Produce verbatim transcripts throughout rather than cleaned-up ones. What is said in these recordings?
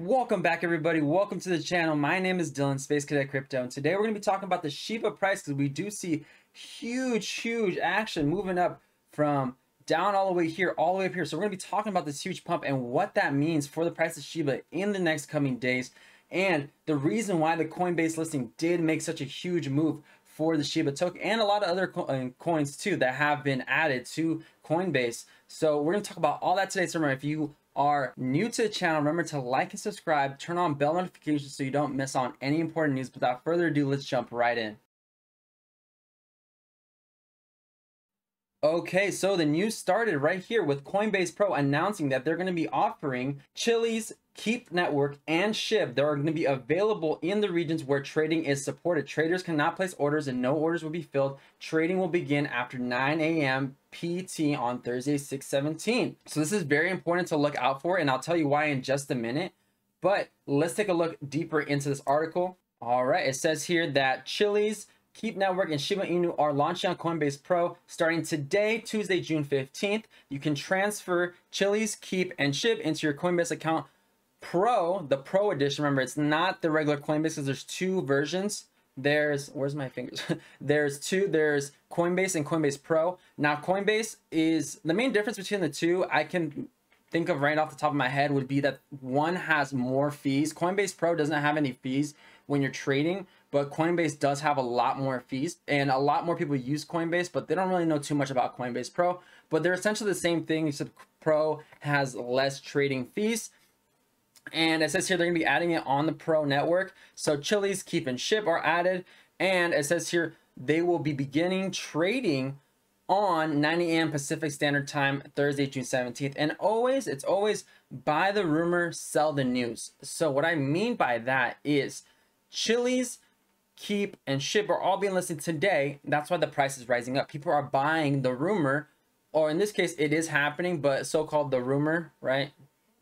Welcome back, everybody. Welcome to the channel. My name is Dylan, Space Cadet Crypto, and today we're going to be talking about the Shiba price because we do see huge, huge action moving up from down all the way here, all the way up here. So we're going to be talking about this huge pump and what that means for the price of Shiba in the next coming days, and the reason why the Coinbase listing did make such a huge move for the Shiba token and a lot of other co coins too that have been added to Coinbase. So we're going to talk about all that today. So remember, if you are new to the channel, remember to like and subscribe, turn on bell notifications so you don't miss on any important news. Without further ado, let's jump right in. Okay, so the news started right here with Coinbase Pro announcing that they're going to be offering Chiliz, Keep Network, and SHIB. They are going to be available in the regions where trading is supported. Traders cannot place orders and no orders will be filled. Trading will begin after nine A M P T on Thursday, six seventeen. So this is very important to look out for, and I'll tell you why in just a minute. But let's take a look deeper into this article. All right, it says here that Chiliz, Keep Network, and Shiba Inu are launching on Coinbase Pro starting today, Tuesday, June fifteenth. You can transfer Chiliz, Keep, and SHIB into your Coinbase account Pro, the Pro edition. Remember, it's not the regular Coinbase because there's two versions. There's, where's my fingers? There's two, there's Coinbase and Coinbase Pro. Now Coinbase is, the main difference between the two I can think of right off the top of my head would be that one has more fees. Coinbase Pro doesn't have any fees when you're trading, but Coinbase does have a lot more fees, and a lot more people use Coinbase, but they don't really know too much about Coinbase Pro. But they're essentially the same thing, except Pro has less trading fees. And it says here they're gonna be adding it on the Pro network. So Chiliz, Keep, and SHIB are added, and it says here they will be beginning trading on nine A M Pacific Standard Time, Thursday, June seventeenth. And always, it's always buy the rumor, sell the news. So what I mean by that is Chiliz, Keep, and SHIB are all being listed today. That's why the price is rising up. People are buying the rumor, or in this case, it is happening, but so-called the rumor, right?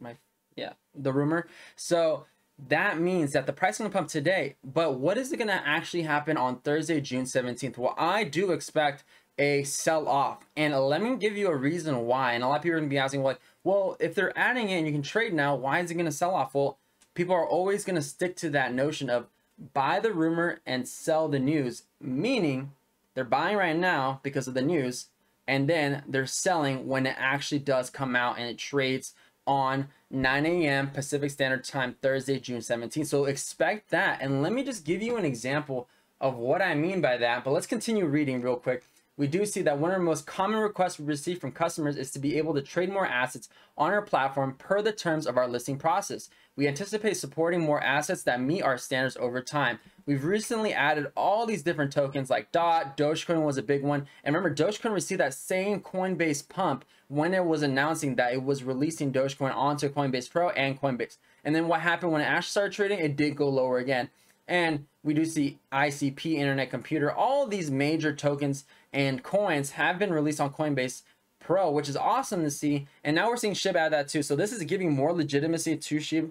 My yeah, the rumor. So that means that the price is going to pump today, but what is it going to actually happen on Thursday, June seventeenth? Well, I do expect a sell-off, and let me give you a reason why. And a lot of people are going to be asking, like, well, if they're adding it and you can trade now, why is it going to sell off? Well, people are always going to stick to that notion of buy the rumor and sell the news, meaning they're buying right now because of the news, and then they're selling when it actually does come out and it trades on nine A M Pacific Standard Time, Thursday, June seventeenth. So expect that. And let me just give you an example of what I mean by that. But let's continue reading real quick. We do see that one of the most common requests we receive from customers is to be able to trade more assets on our platform per the terms of our listing process. We anticipate supporting more assets that meet our standards over time. We've recently added all these different tokens like D O T, Dogecoin was a big one. And remember, Dogecoin received that same Coinbase pump when it was announcing that it was releasing Dogecoin onto Coinbase Pro and Coinbase. And then what happened when it actually started trading? It did go lower again. And we do see I C P, Internet Computer, all these major tokens and coins have been released on Coinbase Pro, which is awesome to see. And now we're seeing SHIB add that too. So this is giving more legitimacy to SHIB.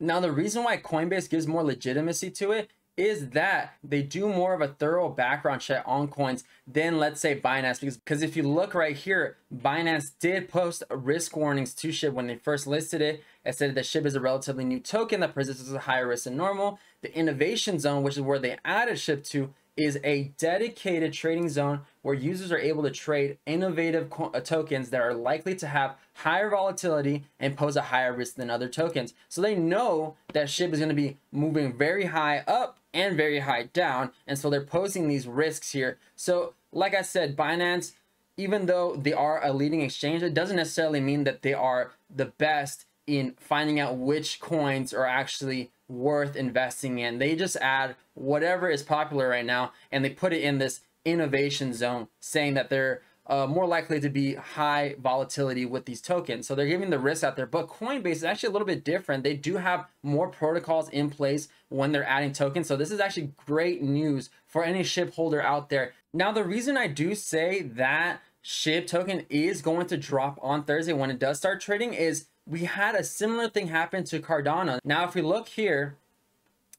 Now, the reason why Coinbase gives more legitimacy to it is that they do more of a thorough background check on coins than, let's say, Binance. Because, because if you look right here, Binance did post risk warnings to SHIB when they first listed it. It said that SHIB is a relatively new token that presents a higher risk than normal. The innovation zone, which is where they added SHIB to, is a dedicated trading zone where users are able to trade innovative tokens that are likely to have higher volatility and pose a higher risk than other tokens. So they know that SHIB is going to be moving very high up and very high down, and so they're posing these risks here. So like I said, Binance, even though they are a leading exchange, it doesn't necessarily mean that they are the best in finding out which coins are actually worth investing in. They just add whatever is popular right now and they put it in this innovation zone, saying that they're uh, more likely to be high volatility with these tokens. So they're giving the risk out there. But Coinbase is actually a little bit different. They do have more protocols in place when they're adding tokens. So this is actually great news for any SHIB holder out there. Now, the reason I do say that SHIB token is going to drop on Thursday when it does start trading is we had a similar thing happen to Cardano. Now, if we look here,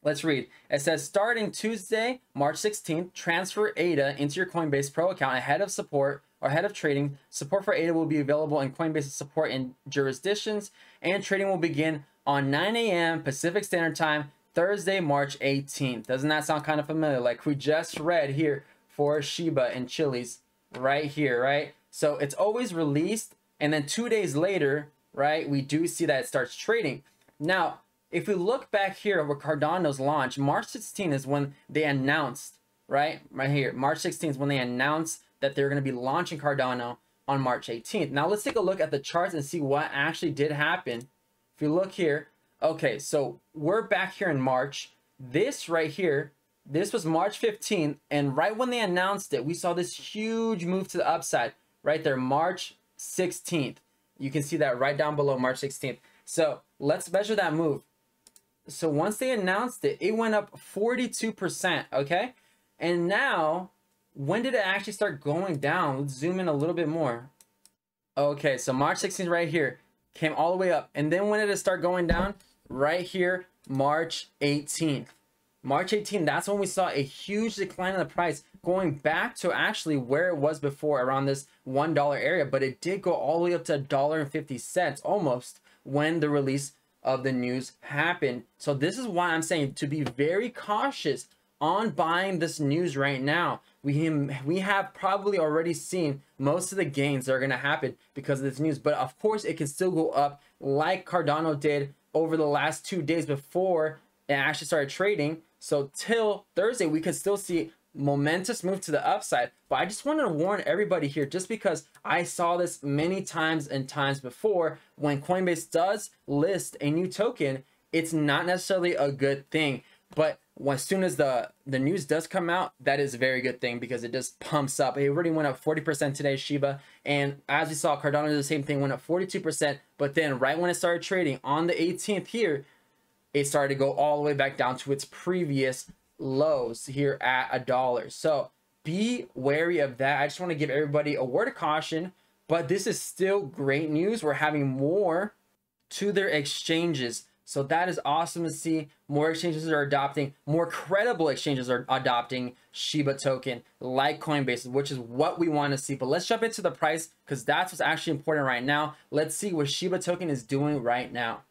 let's read. It says, starting Tuesday, March sixteenth, transfer A D A into your Coinbase Pro account ahead of support or ahead of trading. Support for A D A will be available in Coinbase's support in jurisdictions, and trading will begin on nine A M Pacific Standard Time, Thursday, March eighteenth. Doesn't that sound kind of familiar? Like we just read here for Shiba and Chiliz right here, right? So it's always released, and then two days later, right, we do see that it starts trading. Now, if we look back here over Cardano's launch, March sixteenth is when they announced, right, right here, March sixteenth is when they announced that they're going to be launching Cardano on March eighteenth. Now, let's take a look at the charts and see what actually did happen. If you look here, okay, so we're back here in March. This right here, this was March fifteenth, and right when they announced it, we saw this huge move to the upside right there, March sixteenth. You can see that right down below, March sixteenth. So let's measure that move. So once they announced it, it went up forty-two percent, okay? And now, when did it actually start going down? Let's zoom in a little bit more. Okay, so March sixteenth right here, came all the way up. And then when did it start going down? Right here, March eighteenth. March eighteenth, that's when we saw a huge decline in the price, going back to actually where it was before, around this one dollar area, but it did go all the way up to one dollar and fifty cents almost when the release of the news happened. So this is why I'm saying to be very cautious on buying this news right now. We, we have probably already seen most of the gains that are going to happen because of this news, but of course it can still go up like Cardano did over the last two days before it actually started trading. So till Thursday, we could still see momentous move to the upside. But I just wanted to warn everybody here, just because I saw this many times and times before, when Coinbase does list a new token, it's not necessarily a good thing. But as soon as the the news does come out, that is a very good thing, because it just pumps up. It already went up forty percent today, Shiba, and as we saw, Cardano did the same thing, went up forty-two percent. But then right when it started trading on the eighteenth here, it started to go all the way back down to its previous lows here at a dollar. So be wary of that. I just want to give everybody a word of caution, but this is still great news. We're having more to their exchanges, so that is awesome to see. More exchanges are adopting, more credible exchanges are adopting Shiba token like Coinbase, which is what we want to see. But let's jump into the price, because that's what's actually important right now. Let's see what Shiba token is doing right now.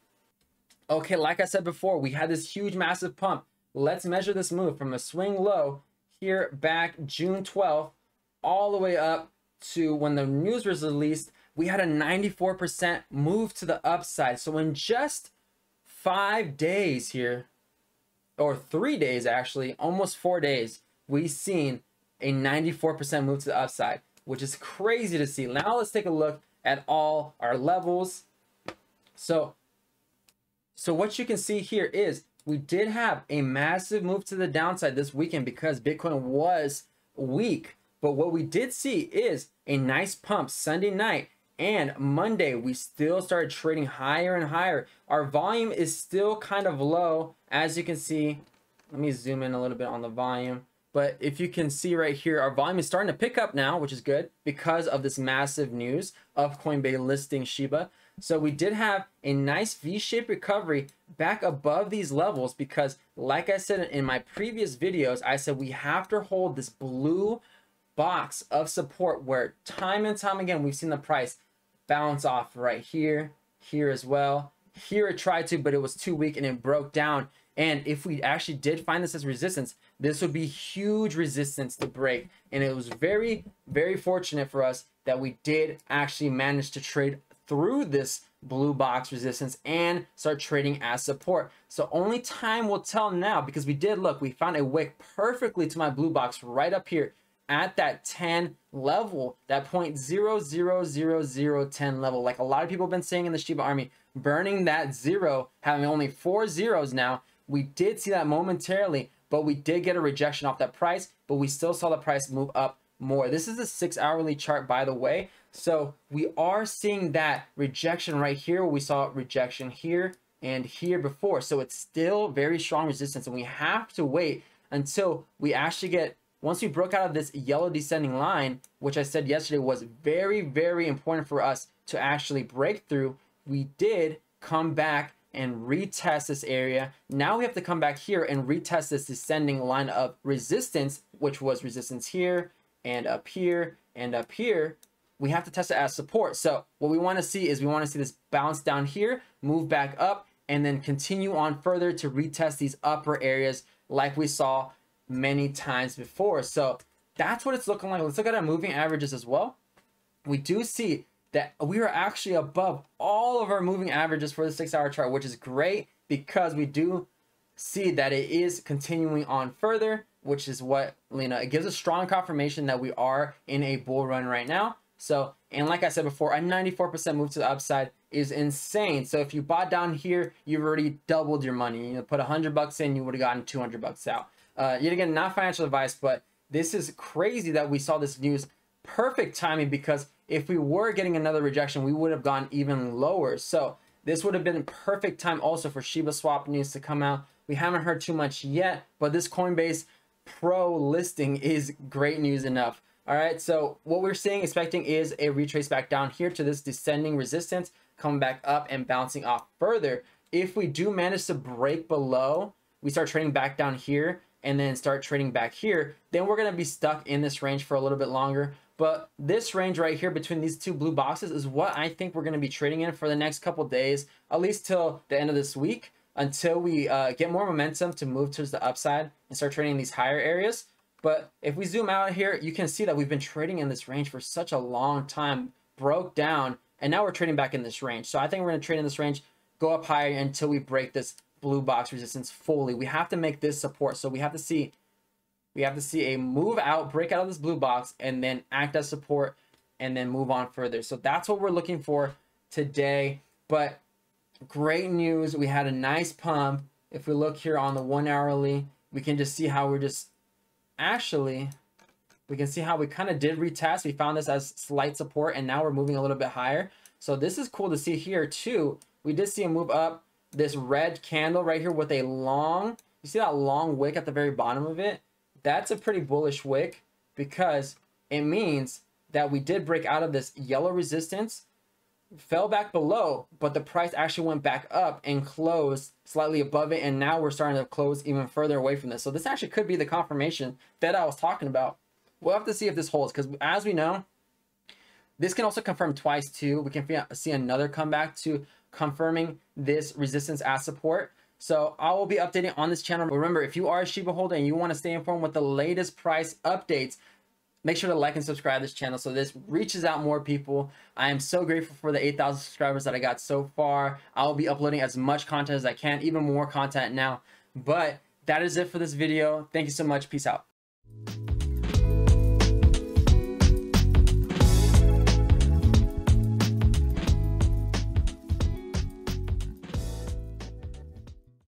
Okay, like I said before, we had this huge massive pump. Let's measure this move from a swing low here back June twelfth all the way up to when the news was released. We had a ninety-four percent move to the upside. So in just five days here, or three days actually, almost four days, we've seen a ninety-four percent move to the upside, which is crazy to see. Now let's take a look at all our levels. So, so what you can see here is, we did have a massive move to the downside this weekend because Bitcoin was weak. But what we did see is a nice pump Sunday night, and Monday we still started trading higher and higher. Our volume is still kind of low, as you can see. Let me zoom in a little bit on the volume. But if you can see right here, our volume is starting to pick up now, which is good because of this massive news of Coinbase listing Shiba. So we did have a nice V-shaped recovery back above these levels, because like I said in my previous videos, I said we have to hold this blue box of support where time and time again we've seen the price bounce off right here, here as well. Here it tried to, but it was too weak and it broke down. And if we actually did find this as resistance, this would be huge resistance to break. And it was very, very fortunate for us that we did actually manage to trade through this blue box resistance and start trading as support. So only time will tell now, because we did look, we found a wick perfectly to my blue box right up here at that ten level, that zero point zero zero zero zero one zero level. Like a lot of people have been saying in the Shiba army, burning that zero, having only four zeros now. We did see that momentarily, but we did get a rejection off that price, but we still saw the price move up more. This is a six hourly chart, by the way. So we are seeing that rejection right here. We saw rejection here and here before. So it's still very strong resistance, and we have to wait until we actually get, once we broke out of this yellow descending line, which I said yesterday was very, very important for us to actually break through. We did come back and retest this area. Now we have to come back here and retest this descending line of resistance, which was resistance here and up here and up here. We have to test it as support. So what we want to see is we want to see this bounce down here, move back up, and then continue on further to retest these upper areas like we saw many times before. So that's what it's looking like. Let's look at our moving averages as well. We do see that we are actually above all of our moving averages for the six hour chart, which is great because we do see that it is continuing on further, which is what, you know, it gives a strong confirmation that we are in a bull run right now. So, and like I said before, a ninety-four percent move to the upside is insane. So if you bought down here, you've already doubled your money. You put a hundred bucks in, you would have gotten two hundred bucks out. Uh, yet again, not financial advice, but this is crazy that we saw this news. Perfect timing, because if we were getting another rejection, we would have gone even lower. So this would have been perfect time also for ShibaSwap news to come out. We haven't heard too much yet, but this Coinbase Pro listing is great news enough. All right, so what we're seeing, expecting is a retrace back down here to this descending resistance, coming back up and bouncing off further. If we do manage to break below, we start trading back down here and then start trading back here, then we're going to be stuck in this range for a little bit longer. But this range right here between these two blue boxes is what I think we're going to be trading in for the next couple days, at least till the end of this week, until we uh, get more momentum to move towards the upside and start trading in these higher areas. But if we zoom out here, you can see that we've been trading in this range for such a long time, broke down, and now we're trading back in this range. So I think we're going to trade in this range, go up higher until we break this blue box resistance fully. We have to make this support. So we have to see, we have to see a move out, break out of this blue box, and then act as support and then move on further. So that's what we're looking for today. But great news. We had a nice pump. If we look here on the one hourly, we can just see how we're just actually, we can see how we kind of did retest. We found this as slight support and now we're moving a little bit higher. So this is cool to see here too. We did see a move up. This red candle right here with a long, you see that long wick at the very bottom of it? That's a pretty bullish wick because it means that we did break out of this yellow resistance, fell back below, but the price actually went back up and closed slightly above it. And now we're starting to close even further away from this. So this actually could be the confirmation that I was talking about. We'll have to see if this holds, because as we know, this can also confirm twice too. We can see another comeback to confirming this resistance as support. So I will be updating on this channel. Remember, if you are a Shiba holder and you want to stay informed with the latest price updates, make sure to like and subscribe to this channel so this reaches out more people. I am so grateful for the eight thousand subscribers that I got so far. I will be uploading as much content as I can, even more content now. But that is it for this video. Thank you so much. Peace out.